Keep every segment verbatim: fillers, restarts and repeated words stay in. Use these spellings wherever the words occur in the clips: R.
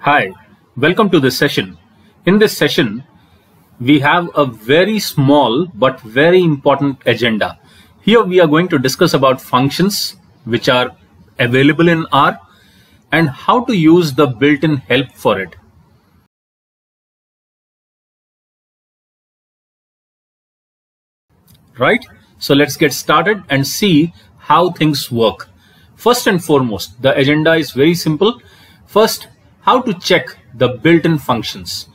Hi, welcome to this session. In this session, we have a very small but very important agenda. Here we are going to discuss about functions which are available in R and how to use the built-in help for it. Right? So let's get started and see how things work. First and foremost, the agenda is very simple. First, how to check the built-in functions.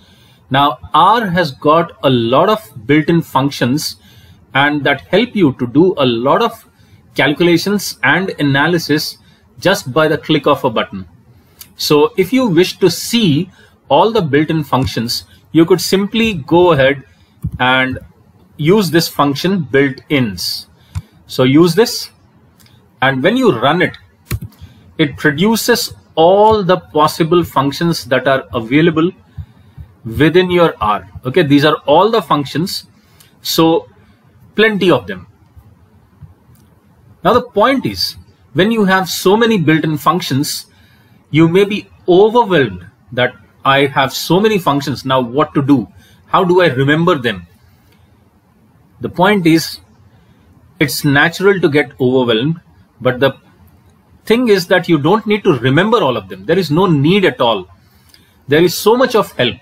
Now R has got a lot of built-in functions and that help you to do a lot of calculations and analysis just by the click of a button. So if you wish to see all the built-in functions, you could simply go ahead and use this function built-ins. So use this, and when you run it, it produces all the possible functions that are available within your R. Okay, these are all the functions, so plenty of them. Now the point is, when you have so many built-in functions, you may be overwhelmed that I have so many functions, now what to do? How do I remember them? The point is, it's natural to get overwhelmed, but the thing is that you don't need to remember all of them. There is no need at all. There is so much of help.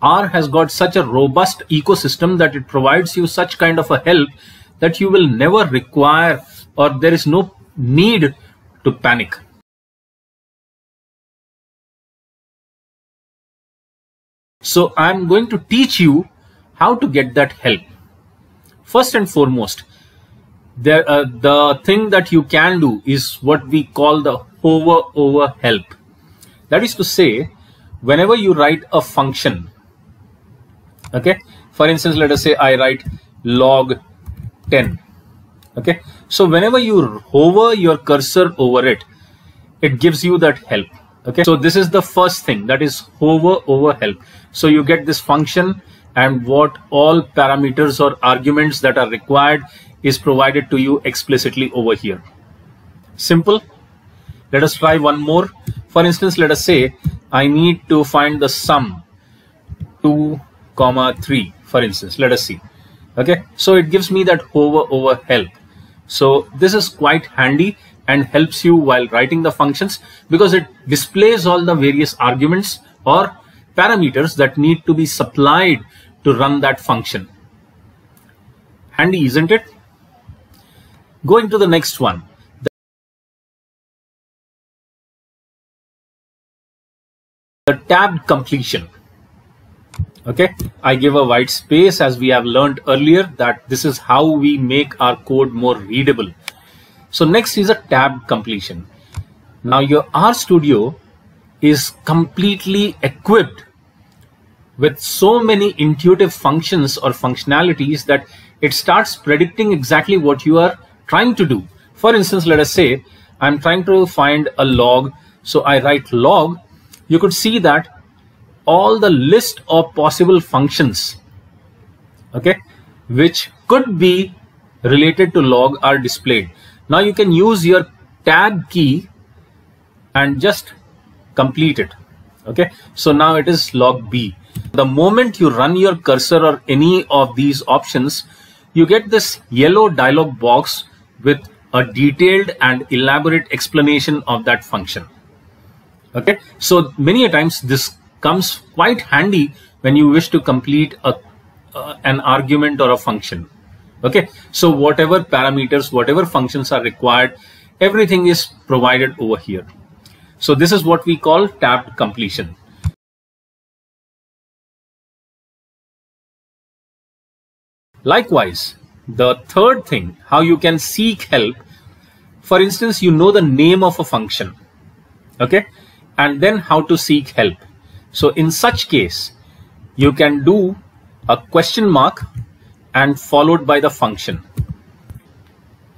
R has got such a robust ecosystem that it provides you such kind of a help that you will never require, or there is no need to panic. So I'm going to teach you how to get that help. First and foremost, There, uh, the thing that you can do is what we call the hover over help. That is to say, whenever you write a function, okay, for instance, let us say I write log ten, okay, so whenever you hover your cursor over it, it gives you that help, okay. So this is the first thing, that is hover over help. So you get this function, and what all parameters or arguments that are required is provided to you explicitly over here. Simple. Let us try one more. For instance, let us say I need to find the sum two comma three, for instance. Let us see. Okay, so it gives me that hover over help. So this is quite handy and helps you while writing the functions, because it displays all the various arguments or parameters that need to be supplied to run that function. Handy, isn't it? Going to the next one. The tabbed completion. Okay, I give a white space, as we have learned earlier that this is how we make our code more readable. So next is a tabbed completion. Now your R Studio is completely equipped with so many intuitive functions or functionalities that it starts predicting exactly what you are trying to do. For instance, let us say I'm trying to find a log, so I write log. You could see that all the list of possible functions, okay, which could be related to log are displayed. Now you can use your tab key and just complete it, okay. So now it is log B. The moment you run your cursor or any of these options, you get this yellow dialog box with a detailed and elaborate explanation of that function. Okay, so many a times this comes quite handy when you wish to complete a, uh, an argument or a function. Okay, so whatever parameters, whatever functions are required, everything is provided over here. So this is what we call tabbed completion. Likewise, the third thing, how you can seek help. For instance, you know the name of a function, okay, and then how to seek help. So in such case, you can do a question mark and followed by the function,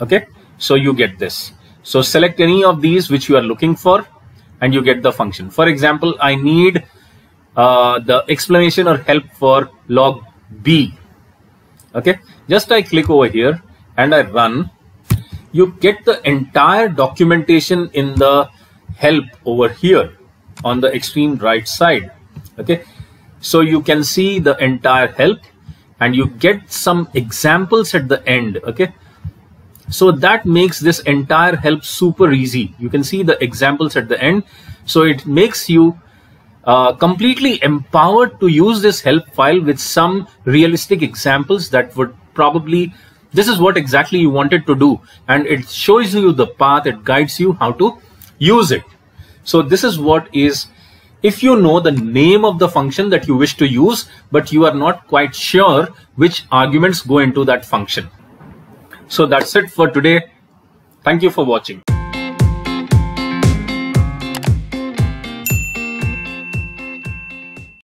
okay. So you get this. So select any of these which you are looking for and you get the function. For example, I need uh, the explanation or help for log B. Okay, just I click over here and I run. You get the entire documentation in the help over here on the extreme right side. Okay, so you can see the entire help and you get some examples at the end. Okay, so that makes this entire help super easy. You can see the examples at the end. So it makes you uh, completely empowered to use this help file with some realistic examples that would probably, this is what exactly you wanted to do, and it shows you the path, it guides you how to use it. So this is what is, if you know the name of the function that you wish to use, but you are not quite sure which arguments go into that function. So that's it for today. Thank you for watching.